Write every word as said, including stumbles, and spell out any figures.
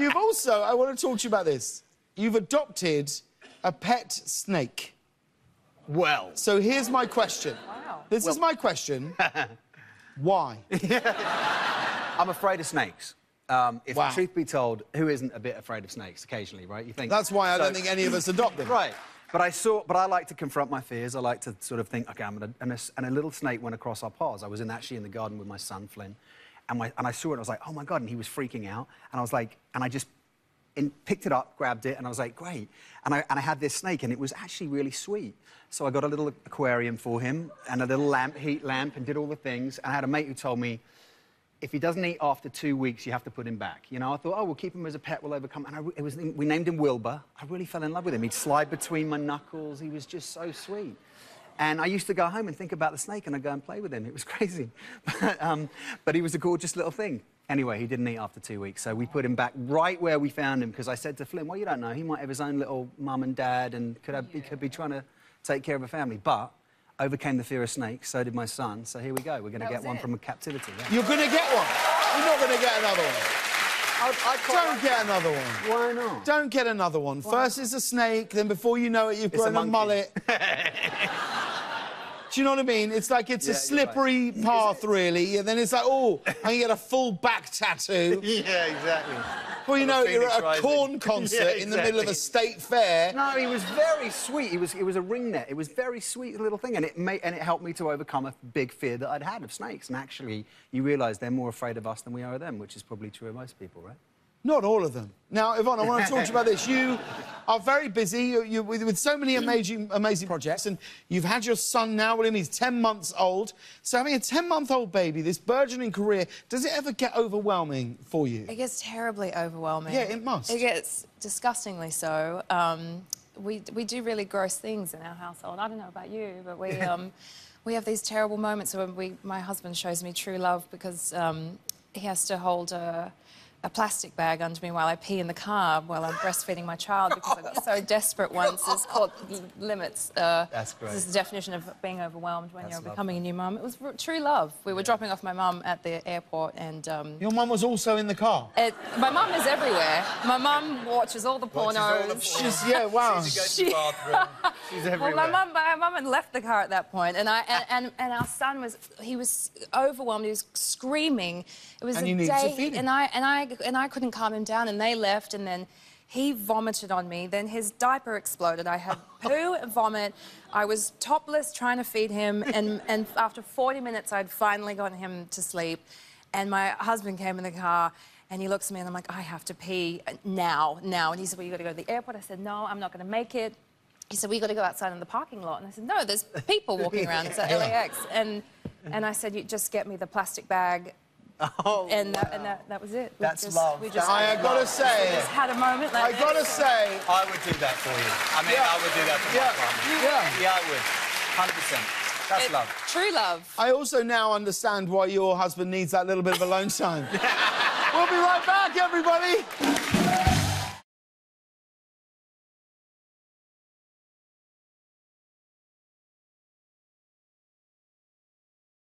You've also, I want to talk to you about this. You've adopted a pet snake. Well. So here's my question. Wow. This well. is my question. Why? I'm afraid of snakes. Um, if wow. the truth be told, who isn't a bit afraid of snakes occasionally, right? You think that's why I so... don't think any of us adopt them. Right. But I saw, but I like to confront my fears. I like to sort of think, okay, I'm gonna, and, a, and a little snake went across our paths. I was in actually in the garden with my son, Flynn, and, my, and I saw it, and I was like, oh my God, and he was freaking out. And I was like, and I just in, picked it up, grabbed it, and I was like, great. And I, and I had this snake, and it was actually really sweet. So I got a little aquarium for him, and a little lamp, heat lamp, and did all the things. And I had a mate who told me, if he doesn't eat after two weeks, you have to put him back. You know, I thought, oh, we'll keep him as a pet, we'll overcome. And I, it was, we named him Wilbur. I really fell in love with him. He'd slide between my knuckles. He was just so sweet. And I used to go home and think about the snake, and I'd go and play with him. It was crazy. But, um, but he was a gorgeous little thing. Anyway, he didn't eat after two weeks, so we put him back right where we found him, because I said to Flynn, well, you don't know, he might have his own little mum and dad, and could have, yeah. he could be trying to take care of a family. But... overcame the fear of snakes, so did my son. So here we go, we're going to get one it. from captivity. Yeah. You're going to get one? You're not going to get another one? I, I Don't like get that. another one. Why not? Don't get another one. Why? First it's a snake, then before you know it, you've grown a, a mullet. Do you know what I mean? It's like it's yeah, a slippery right. path, really, and then it's like, oh, I can get a full back tattoo. Yeah, exactly. Well, you know, you're at a corn concert yeah, exactly. in the middle of a state fair. No, he was very sweet. He was, it was a ringnet. It was a very sweet little thing, and it made, and it helped me to overcome a big fear that I'd had of snakes. And actually, you realise they're more afraid of us than we are of them, which is probably true of most people, right? Not all of them. Now, Yvonne, I want to talk to you about this. You are very busy you, you, with, with so many amazing, amazing projects, and you've had your son now, William. He's ten months old. So having a ten-month-old baby, this burgeoning career, does it ever get overwhelming for you? It gets terribly overwhelming. Yeah, it must. It gets disgustingly so. Um, we, we do really gross things in our household. I don't know about you, but we... Um, we have these terrible moments when we... My husband shows me true love because um, he has to hold a... a plastic bag under me while I pee in the car while I'm breastfeeding my child because I got so desperate once. It's called limits. Uh, That's great. This is the definition of being overwhelmed when That's you're lovely. becoming a new mum. It was true love. We were yeah. dropping off my mum at the airport and... Um, Your mum was also in the car? It, my mum is everywhere. My mum watches all the watches pornos. All the porn. She's, yeah, wow. She goes to the bathroom. She's everywhere. Well, my mum my mum had left the car at that point and, I, and, and, and our son was... He was overwhelmed. He was screaming. It was and a you needed day, to feed him. And I, and I And I couldn't calm him down, and they left, and then he vomited on me. Then his diaper exploded. I had poo and vomit. I was topless trying to feed him, and, and after forty minutes, I'd finally gotten him to sleep. And my husband came in the car, and he looks at me, and I'm like, I have to pee now, now. And he said, well, you got to go to the airport. I said, no, I'm not going to make it. He said, well, you got to go outside in the parking lot. And I said, no, there's people walking around. It's at L A X. And, and I said, you just get me the plastic bag. Oh, and wow. that, and that, that was it. We That's just, love. We just I gotta say, we just had a moment. Like I this, gotta so. say, I would do that for you. I mean, yeah. I would do that for yeah. my partner. Yeah, yeah, I would. Hundred percent. That's it, love. True love. I also now understand why your husband needs that little bit of alone time. We'll be right back, everybody.